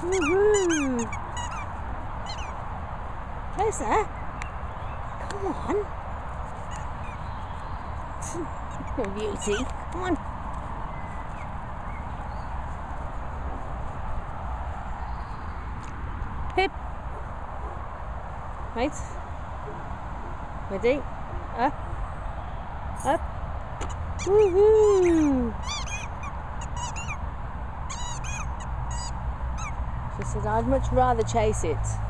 Woohoo! Closer! Come on! Poor beauty, come on! Pip! Right? Ready? Up! Up! Woohoo! She said, I'd much rather chase it.